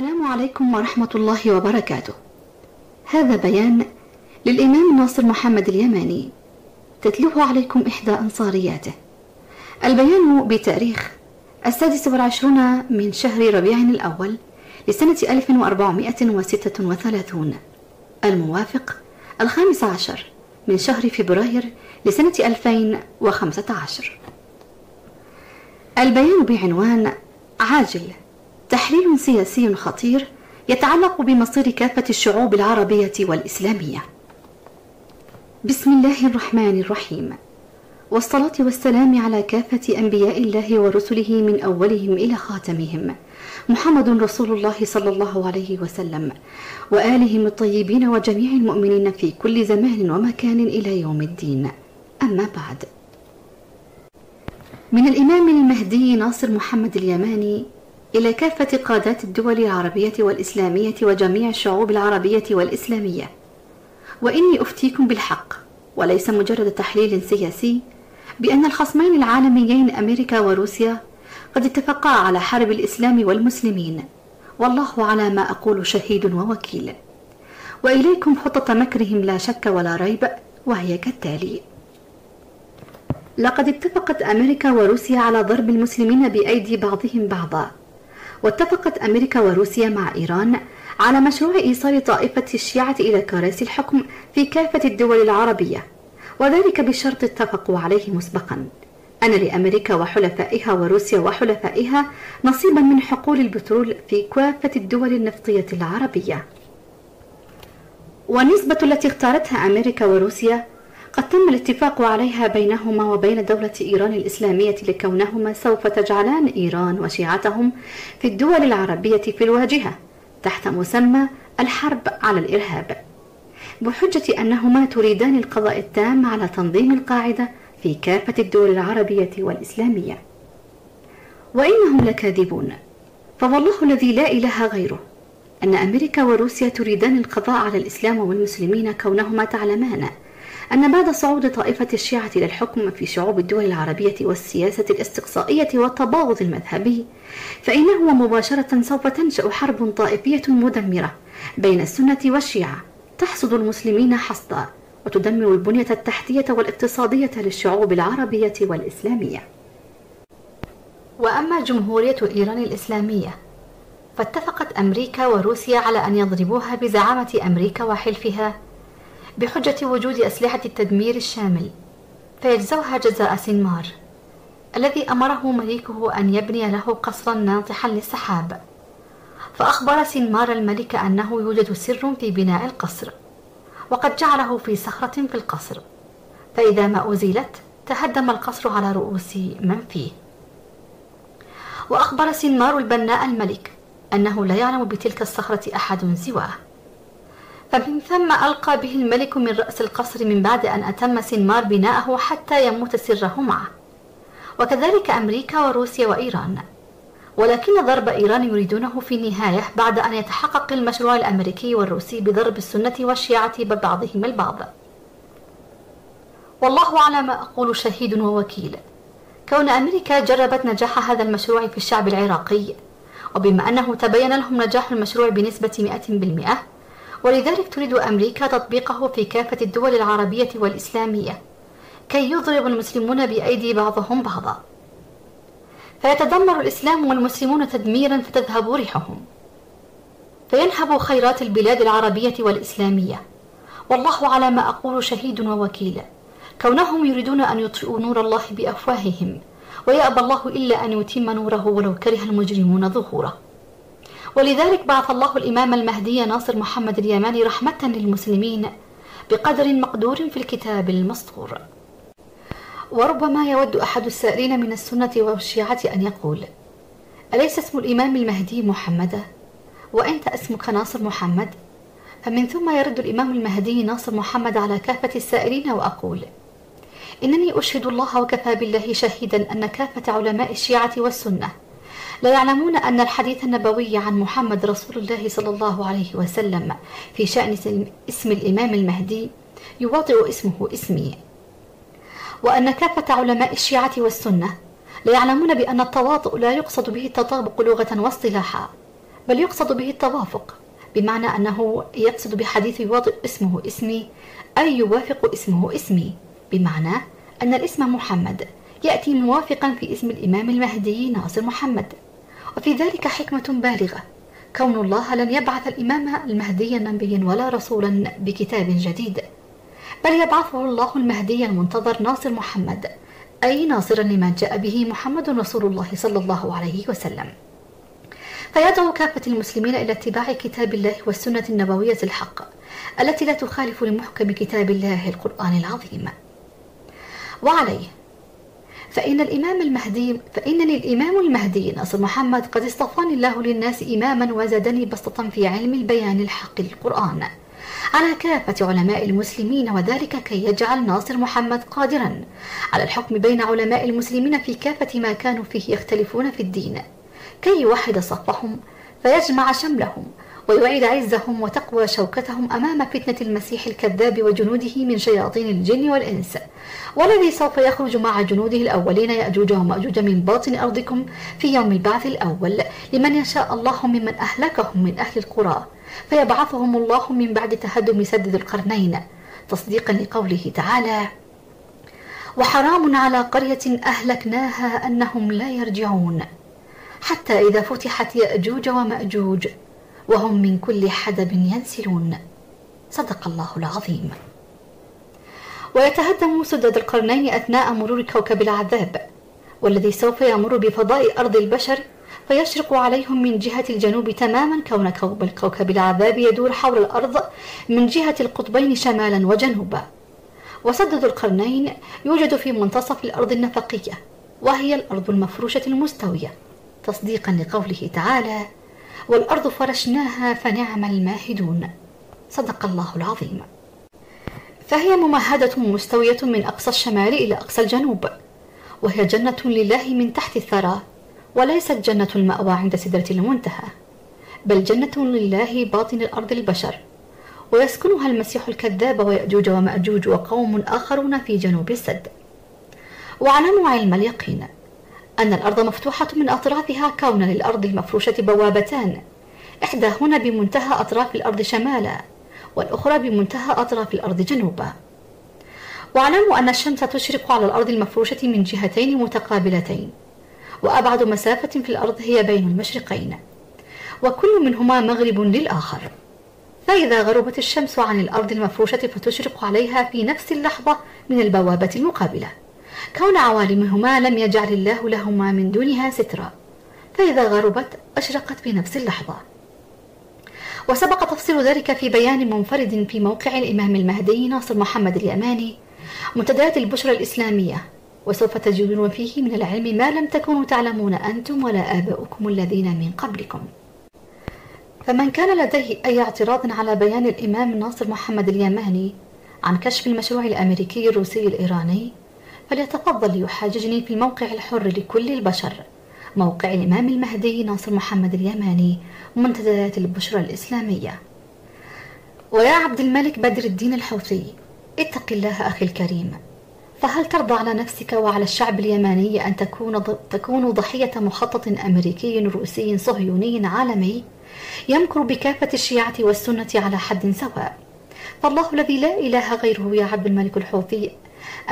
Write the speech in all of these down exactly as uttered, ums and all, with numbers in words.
السلام عليكم ورحمة الله وبركاته. هذا بيان للإمام ناصر محمد اليماني تتلوه عليكم إحدى أنصارياته. البيان بتاريخ السادس والعشرون من شهر ربيع الأول لسنة ألف وأربعمائة وستة وثلاثون، الموافق الخامس عشر من شهر فبراير لسنة ألفين وخمسة عشر. البيان بعنوان عاجل: تحليل سياسي خطير يتعلق بمصير كافة الشعوب العربية والإسلامية. بسم الله الرحمن الرحيم، والصلاة والسلام على كافة أنبياء الله ورسله من أولهم إلى خاتمهم، محمد رسول الله صلى الله عليه وسلم، وآلهم الطيبين وجميع المؤمنين في كل زمان ومكان إلى يوم الدين. أما بعد، من الإمام المهدي ناصر محمد اليماني إلى كافة قادات الدول العربية والإسلامية وجميع الشعوب العربية والإسلامية، وإني أفتيكم بالحق وليس مجرد تحليل سياسي بأن الخصمين العالميين أمريكا وروسيا قد اتفقا على حرب الإسلام والمسلمين، والله على ما أقول شهيد ووكيل. وإليكم خطة مكرهم لا شك ولا ريب، وهي كالتالي: لقد اتفقت أمريكا وروسيا على ضرب المسلمين بأيدي بعضهم بعضا، واتفقت أمريكا وروسيا مع إيران على مشروع إيصال طائفة الشيعة إلى كراسي الحكم في كافة الدول العربية، وذلك بشرط اتفقوا عليه مسبقا أن لأمريكا وحلفائها وروسيا وحلفائها نصيبا من حقول البترول في كافة الدول النفطية العربية. والنسبة التي اختارتها أمريكا وروسيا قد تم الاتفاق عليها بينهما وبين دولة إيران الإسلامية، لكونهما سوف تجعلان إيران وشيعتهم في الدول العربية في الواجهة تحت مسمى الحرب على الإرهاب، بحجة أنهما تريدان القضاء التام على تنظيم القاعدة في كافة الدول العربية والإسلامية. وإنهم لكاذبون، فوالله الذي لا إله غيره أن أمريكا وروسيا تريدان القضاء على الإسلام والمسلمين، كونهما تعلمان أن بعد صعود طائفة الشيعة للحكم في شعوب الدول العربية والسياسة الاستقصائية والتباغض المذهبي، فإنه مباشرة سوف تنشأ حرب طائفية مدمرة بين السنة والشيعة تحصد المسلمين حصدا، وتدمر البنية التحتية والاقتصادية للشعوب العربية والإسلامية. وأما جمهورية إيران الإسلامية فاتفقت أمريكا وروسيا على أن يضربوها بزعامة أمريكا وحلفها بحجة وجود أسلحة التدمير الشامل، فيجزوها جزاء سنمار الذي أمره مليكه أن يبني له قصرا ناطحا للسحاب. فأخبر سنمار الملك أنه يوجد سر في بناء القصر، وقد جعله في صخرة في القصر، فإذا ما أزيلت تهدم القصر على رؤوس من فيه. وأخبر سنمار البناء الملك أنه لا يعلم بتلك الصخرة أحد سواه، فمن ثم ألقى به الملك من رأس القصر من بعد أن أتم سنمار بناءه حتى يموت سره معه، وكذلك أمريكا وروسيا وإيران. ولكن ضرب إيران يريدونه في النهاية بعد أن يتحقق المشروع الأمريكي والروسي بضرب السنة والشيعة ببعضهم البعض، والله على ما أقول شهيد ووكيل، كون أمريكا جربت نجاح هذا المشروع في الشعب العراقي، وبما أنه تبين لهم نجاح المشروع بنسبة مئة بالمئة، ولذلك تريد أمريكا تطبيقه في كافة الدول العربية والإسلامية كي يضرب المسلمون بأيدي بعضهم بعضا، فيتدمر الإسلام والمسلمون تدميرا فتذهب ريحهم، فينهب خيرات البلاد العربية والإسلامية، والله على ما أقول شهيد ووكيل، كونهم يريدون أن يطفئوا نور الله بأفواههم، ويأبى الله إلا أن يتم نوره ولو كره المجرمون ظهوره. ولذلك بعث الله الإمام المهدي ناصر محمد اليماني رحمة للمسلمين بقدر مقدور في الكتاب المسطور. وربما يود أحد السائلين من السنة والشيعة أن يقول: أليس اسم الإمام المهدي محمد وأنت اسمك ناصر محمد؟ فمن ثم يرد الإمام المهدي ناصر محمد على كافة السائلين وأقول: إنني أشهد الله وكفى بالله شهيدا أن كافة علماء الشيعة والسنة لا يعلمون أن الحديث النبوي عن محمد رسول الله صلى الله عليه وسلم في شأن اسم الإمام المهدي يواطئ اسمه اسمي، وأن كافة علماء الشيعة والسنة لا يعلمون بأن التواطؤ لا يقصد به التطابق لغة واصطلاحا، بل يقصد به التوافق، بمعنى أنه يقصد بحديث يواطئ اسمه اسمي أي يوافق اسمه اسمي، بمعنى أن الاسم محمد يأتي موافقا في اسم الإمام المهدي ناصر محمد. وفي ذلك حكمة بالغة، كون الله لن يبعث الإمام المهدي نبيا ولا رسولا بكتاب جديد، بل يبعثه الله المهدي المنتظر ناصر محمد، أي ناصرا لما جاء به محمد رسول الله صلى الله عليه وسلم. فيدعو كافة المسلمين إلى اتباع كتاب الله والسنة النبوية الحق التي لا تخالف لمحكم كتاب الله القرآن العظيم. وعليه فإن الإمام المهدي فإنني الإمام المهدي ناصر محمد قد اصطفاني الله للناس إماما وزادني بسطة في علم البيان الحق القرآن على كافة علماء المسلمين، وذلك كي يجعل ناصر محمد قادرا على الحكم بين علماء المسلمين في كافة ما كانوا فيه يختلفون في الدين، كي يوحد صفهم فيجمع شملهم ويعيد عزهم وتقوى شوكتهم أمام فتنة المسيح الكذاب وجنوده من شياطين الجن والإنس، والذي سوف يخرج مع جنوده الأولين يأجوج ومأجوج من باطن أرضكم في يوم البعث الأول لمن يشاء الله ممن أهلكهم من أهل القرى، فيبعثهم الله من بعد تهدم سد ذي القرنين، تصديقا لقوله تعالى: وحرام على قرية أهلكناها أنهم لا يرجعون حتى إذا فتحت يأجوج ومأجوج وهم من كل حدب ينسلون. صدق الله العظيم. ويتهدم سدد القرنين أثناء مرور كوكب العذاب، والذي سوف يمر بفضاء أرض البشر فيشرق عليهم من جهة الجنوب تماما، كون كوكب العذاب يدور حول الأرض من جهة القطبين شمالا وجنوبا. وسدد القرنين يوجد في منتصف الأرض النفقية، وهي الأرض المفروشة المستوية، تصديقا لقوله تعالى: والأرض فرشناها فنعم الماهدون. صدق الله العظيم. فهي ممهدة مستوية من أقصى الشمال إلى أقصى الجنوب، وهي جنة لله من تحت الثرى، وليست جنة المأوى عند سدرة المنتهى، بل جنة لله باطن الأرض البشر، ويسكنها المسيح الكذاب ويأجوج ومأجوج وقوم آخرون في جنوب السد. واعلموا علم اليقين أن الأرض مفتوحة من أطرافها، كون للأرض المفروشة بوابتان، إحداهن بمنتهى أطراف الأرض شمالا، والأخرى بمنتهى أطراف الأرض جنوبا. واعلموا أن الشمس تشرق على الأرض المفروشة من جهتين متقابلتين، وأبعد مسافة في الأرض هي بين المشرقين، وكل منهما مغرب للآخر. فإذا غربت الشمس عن الأرض المفروشة فتشرق عليها في نفس اللحظة من البوابة المقابلة، كون عوالمهما لم يجعل الله لهما من دونها سترا، فإذا غربت أشرقت في نفس اللحظة. وسبق تفصيل ذلك في بيان منفرد في موقع الإمام المهدي ناصر محمد اليماني منتديات البشرى الإسلامية، وسوف تجدون فيه من العلم ما لم تكونوا تعلمون أنتم ولا آباؤكم الذين من قبلكم. فمن كان لديه أي اعتراض على بيان الإمام ناصر محمد اليماني عن كشف المشروع الأمريكي الروسي الإيراني فليتفضل يحاججني في موقع الحر لكل البشر، موقع الإمام المهدي ناصر محمد اليماني منتديات البشرى الإسلامية. ويا عبد الملك بدر الدين الحوثي، اتق الله أخي الكريم، فهل ترضى على نفسك وعلى الشعب اليماني أن تكون تكون ضحية مخطط أمريكي روسي صهيوني عالمي يمكر بكافة الشيعة والسنة على حد سواء؟ فالله الذي لا إله غيره يا عبد الملك الحوثي،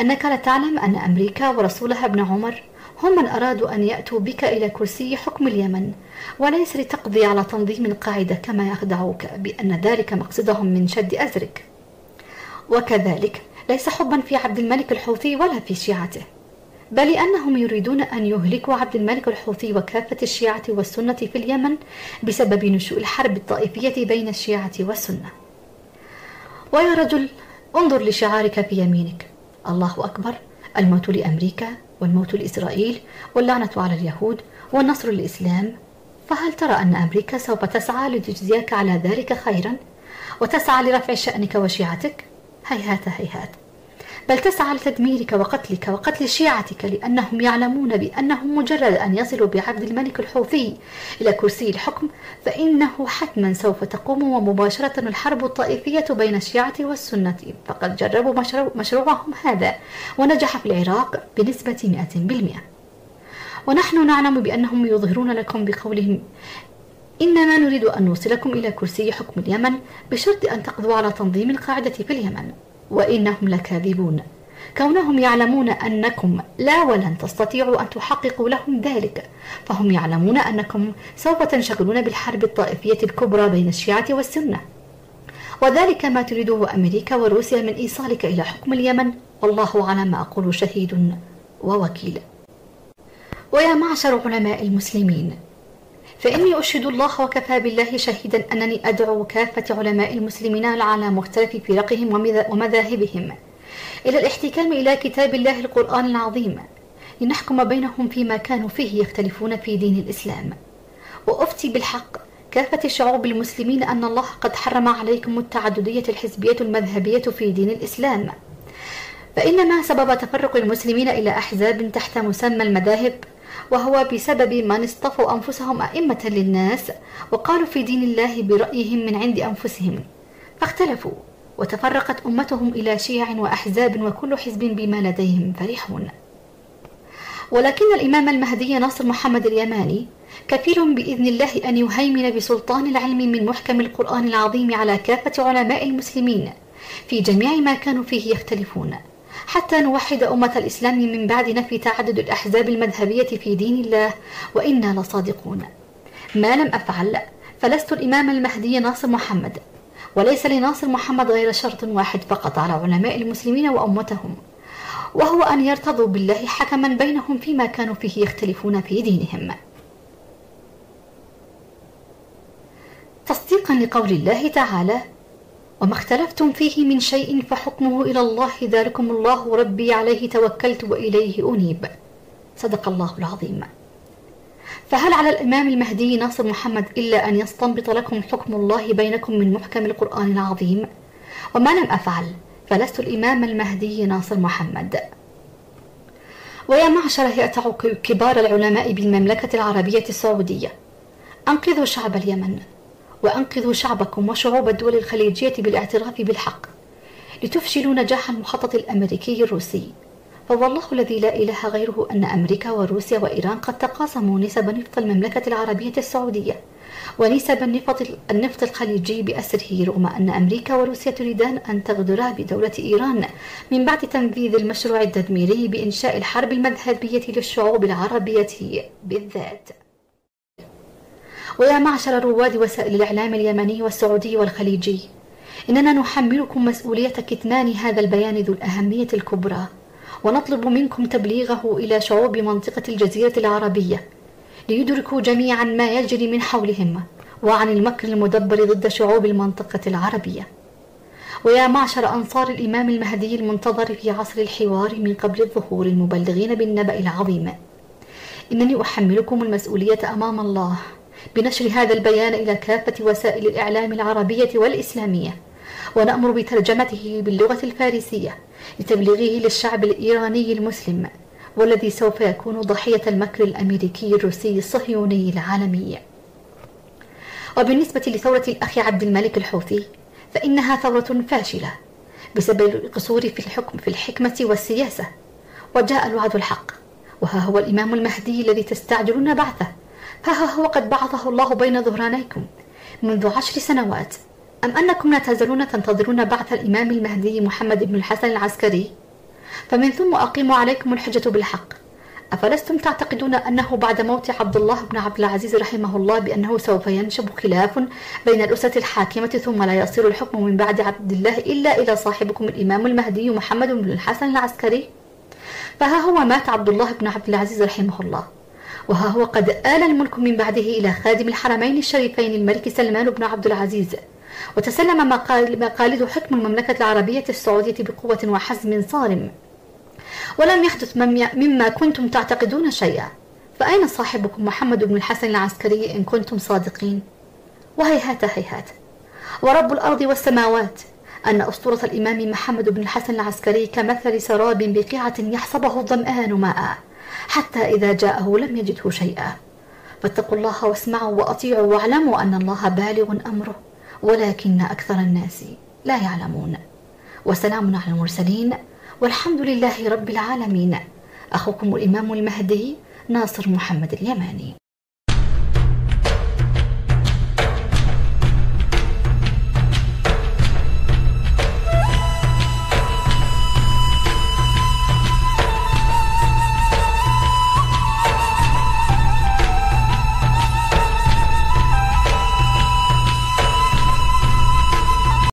أنك لا تعلم أن أمريكا ورسولها ابن عمر هم من أرادوا أن يأتوا بك إلى كرسي حكم اليمن، وليس لتقضي على تنظيم القاعدة كما يخدعوك بأن ذلك مقصدهم من شد أزرك. وكذلك ليس حبا في عبد الملك الحوثي ولا في شيعته، بل أنهم يريدون أن يهلكوا عبد الملك الحوثي وكافة الشيعة والسنة في اليمن بسبب نشوء الحرب الطائفية بين الشيعة والسنة. ويا رجل انظر لشعارك في يمينك: الله أكبر، الموت لأمريكا، والموت لإسرائيل، واللعنة على اليهود، والنصر للإسلام. فهل ترى أن أمريكا سوف تسعى لتجزيك على ذلك خيرا، وتسعى لرفع شأنك وشيعتك؟ هيهات هيهات، بل تسعى لتدميرك وقتلك وقتل شيعتك، لأنهم يعلمون بأنهم مجرد أن يصلوا بعبد الملك الحوثي إلى كرسي الحكم فإنه حتما سوف تقوم ومباشرة الحرب الطائفية بين الشيعة والسنة. فقد جربوا مشروعهم هذا ونجح في العراق بنسبة مئة بالمئة، ونحن نعلم بأنهم يظهرون لكم بقولهم إنما نريد أن نوصلكم إلى كرسي حكم اليمن بشرط أن تقضوا على تنظيم القاعدة في اليمن، وإنهم لكاذبون، كونهم يعلمون أنكم لا ولن تستطيعوا أن تحققوا لهم ذلك، فهم يعلمون أنكم سوف تنشغلون بالحرب الطائفية الكبرى بين الشيعة والسنة، وذلك ما تريده أمريكا وروسيا من إيصالك إلى حكم اليمن، والله على ما أقول شهيد ووكيل. ويا معشر علماء المسلمين، فإني أشهد الله وكفى بالله شهيدا أنني أدعو كافة علماء المسلمين على مختلف فرقهم ومذاهبهم إلى الاحتكام إلى كتاب الله القرآن العظيم لنحكم بينهم فيما كانوا فيه يختلفون في دين الإسلام. وأفتي بالحق كافة الشعوب المسلمين أن الله قد حرم عليكم التعددية الحزبية المذهبية في دين الإسلام، فإن ما سبب تفرق المسلمين إلى أحزاب تحت مسمى المذاهب وهو بسبب من اصطفوا أنفسهم أئمة للناس وقالوا في دين الله برأيهم من عند أنفسهم، فاختلفوا وتفرقت أمتهم إلى شيع وأحزاب، وكل حزب بما لديهم فرحون. ولكن الإمام المهدي ناصر محمد اليماني كفيل بإذن الله أن يهيمن بسلطان العلم من محكم القرآن العظيم على كافة علماء المسلمين في جميع ما كانوا فيه يختلفون، حتى نوحد أمة الإسلام من بعد نفي تعدد الأحزاب المذهبية في دين الله، وإنا لصادقون. ما لم أفعل فلست الإمام المهدي ناصر محمد، وليس لناصر محمد غير شرط واحد فقط على علماء المسلمين وأمتهم، وهو أن يرتضوا بالله حكما بينهم فيما كانوا فيه يختلفون في دينهم، تصديقا لقول الله تعالى: وما اختلفتم فيه من شيء فحكمه إلى الله ذلكم الله ربي عليه توكلت وإليه أنيب. صدق الله العظيم. فهل على الإمام المهدي ناصر محمد إلا أن يستنبط لكم حكم الله بينكم من محكم القرآن العظيم؟ وما لم أفعل فلست الإمام المهدي ناصر محمد. ويا معشر هيئة كبار العلماء بالمملكة العربية السعودية، أنقذوا شعب اليمن، وأنقذوا شعبكم وشعوب الدول الخليجية بالاعتراف بالحق، لتفشلوا نجاح المخطط الأمريكي الروسي، فوالله الذي لا إله غيره أن أمريكا وروسيا وإيران قد تقاسموا نسب نفط المملكة العربية السعودية ونسب النفط الخليجي بأسره، رغم أن أمريكا وروسيا تريدان أن تغدرا بدولة إيران من بعد تنفيذ المشروع التدميري بإنشاء الحرب المذهبية للشعوب العربية بالذات. ويا معشر رواد وسائل الإعلام اليمني والسعودي والخليجي، إننا نحملكم مسؤولية كتمان هذا البيان ذو الأهمية الكبرى، ونطلب منكم تبليغه إلى شعوب منطقة الجزيرة العربية ليدركوا جميعا ما يجري من حولهم وعن المكر المدبر ضد شعوب المنطقة العربية. ويا معشر أنصار الإمام المهدي المنتظر في عصر الحوار من قبل الظهور المبلغين بالنبأ العظيم، إنني أحملكم المسؤولية أمام الله بنشر هذا البيان إلى كافة وسائل الإعلام العربية والإسلامية، ونأمر بترجمته باللغة الفارسية لتبليغه للشعب الإيراني المسلم، والذي سوف يكون ضحية المكر الأمريكي الروسي الصهيوني العالمي. وبالنسبة لثورة الأخ عبد الملك الحوثي، فإنها ثورة فاشلة بسبب القصور في الحكم في الحكمة والسياسة، وجاء الوعد الحق، وها هو الإمام المهدي الذي تستعجلون بعثه، ها هو قد بعثه الله بين ظهرانيكم منذ عشر سنوات. أم أنكم لا تزالون تنتظرون بعث الإمام المهدي محمد بن الحسن العسكري؟ فمن ثم أقيموا عليكم الحجة بالحق. أفلستم تعتقدون أنه بعد موت عبد الله بن عبد العزيز رحمه الله بأنه سوف ينشب خلاف بين الأسرة الحاكمة، ثم لا يصير الحكم من بعد عبد الله إلا إلى صاحبكم الإمام المهدي محمد بن الحسن العسكري؟ فها هو مات عبد الله بن عبد العزيز رحمه الله، وها هو قد آل الملك من بعده إلى خادم الحرمين الشريفين الملك سلمان بن عبد العزيز، وتسلم مقاليد حكم المملكة العربية السعودية بقوة وحزم صارم، ولم يحدث مما كنتم تعتقدون شيئا. فأين صاحبكم محمد بن الحسن العسكري إن كنتم صادقين؟ وهيهات هيهات، ورب الأرض والسماوات أن أسطورة الإمام محمد بن الحسن العسكري كمثل سراب بقيعة يحسبه الظمآن ماء حتى إذا جاءه لم يجده شيئا. فاتقوا الله واسمعوا وأطيعوا واعلموا أن الله بالغ أمره، ولكن أكثر الناس لا يعلمون. وسلام على المرسلين، والحمد لله رب العالمين. أخوكم الإمام المهدي ناصر محمد اليماني.